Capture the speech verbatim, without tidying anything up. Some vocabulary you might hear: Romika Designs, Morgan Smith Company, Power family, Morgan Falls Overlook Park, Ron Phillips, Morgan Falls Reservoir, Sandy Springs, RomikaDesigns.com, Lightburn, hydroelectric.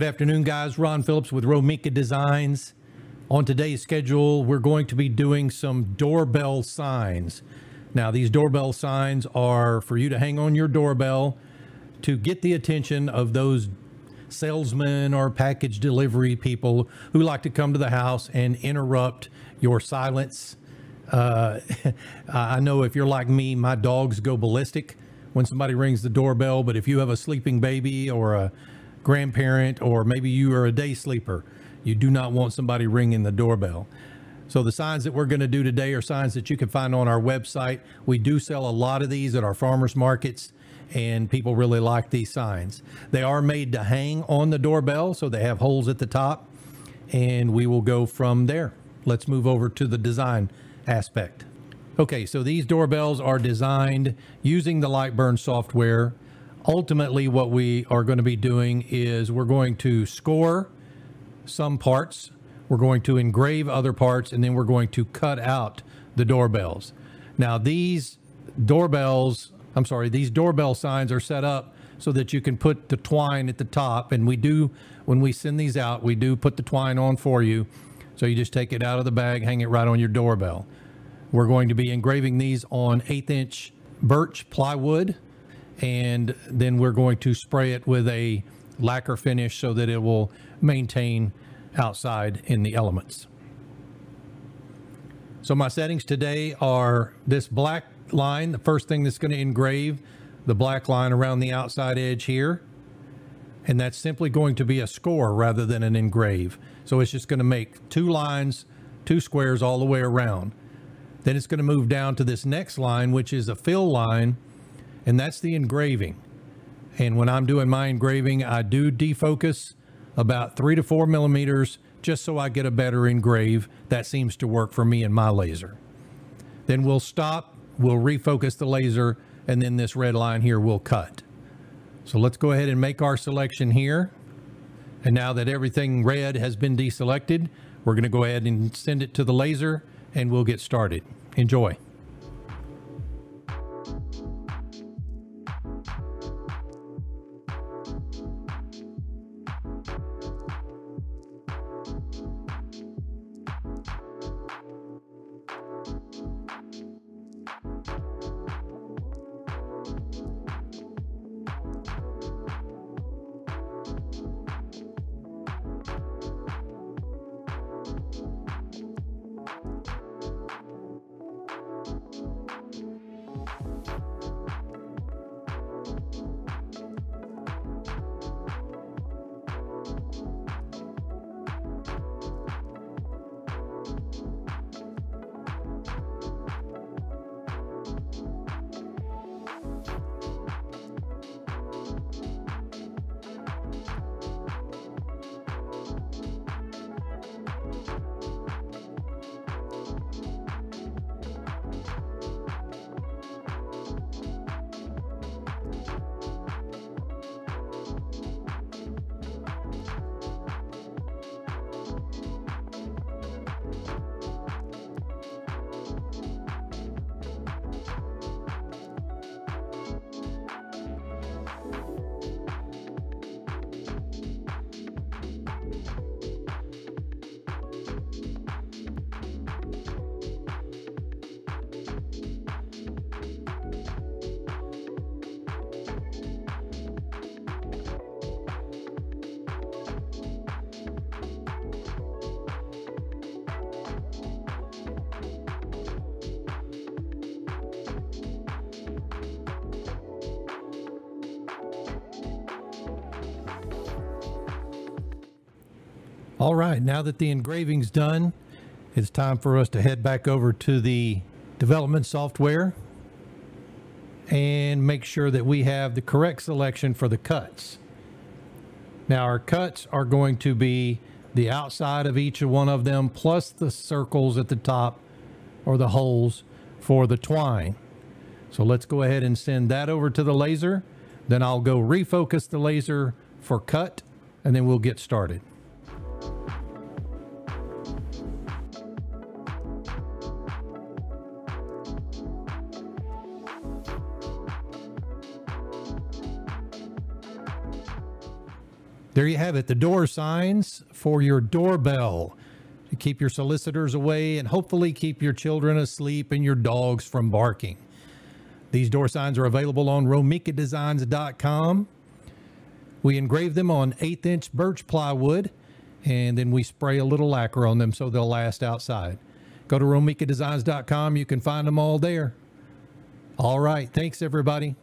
Good afternoon, guys. Ron Phillips with Romika Designs. On today's schedule, we're going to be doing some doorbell signs. Now, these doorbell signs are for you to hang on your doorbell to get the attention of those salesmen or package delivery people who like to come to the house and interrupt your silence. Uh, I know if you're like me, my dogs go ballistic when somebody rings the doorbell, but if you have a sleeping baby or a grandparent, or maybe you are a day sleeper, you do not want somebody ringing the doorbell. So the signs that we're going to do today are signs that you can find on our website. We do sell a lot of these at our farmers markets, and people really like these signs. They are made to hang on the doorbell, so they have holes at the top, and we will go from there. Let's move over to the design aspect. Okay, so these doorbells are designed using the Lightburn software. Ultimately, what we are going to be doing is we're going to score some parts, we're going to engrave other parts, and then we're going to cut out the doorbells. Now, these doorbells, I'm sorry, these doorbell signs are set up so that you can put the twine at the top. And we do, when we send these out, we do put the twine on for you. So you just take it out of the bag, hang it right on your doorbell. We're going to be engraving these on eighth inch birch plywood. And then we're going to spray it with a lacquer finish so that it will maintain outside in the elements. So my settings today are this black line, the first thing that's going to engrave, the black line around the outside edge here. And that's simply going to be a score rather than an engrave. So it's just going to make two lines, two squares all the way around. Then it's going to move down to this next line, which is a fill line. And that's the engraving. And when I'm doing my engraving, I do defocus about three to four millimeters just so I get a better engrave. That seems to work for me and my laser. Then we'll stop, we'll refocus the laser, and then this red line here will cut. So let's go ahead and make our selection here. And now that everything red has been deselected, we're going to go ahead and send it to the laser and we'll get started. Enjoy. All right, now that the engraving's done, it's time for us to head back over to the development software and make sure that we have the correct selection for the cuts. Now our cuts are going to be the outside of each one of them plus the circles at the top or the holes for the twine. So let's go ahead and send that over to the laser. Then I'll go refocus the laser for cut and then we'll get started. there you have it, the door signs for your doorbell to keep your solicitors away and hopefully keep your children asleep and your dogs from barking. These door signs are available on Romika Designs dot com. We engrave them on eighth inch birch plywood, and then we spray a little lacquer on them so they'll last outside. Go to Romika Designs dot com. You can find them all there. All right. Thanks, everybody.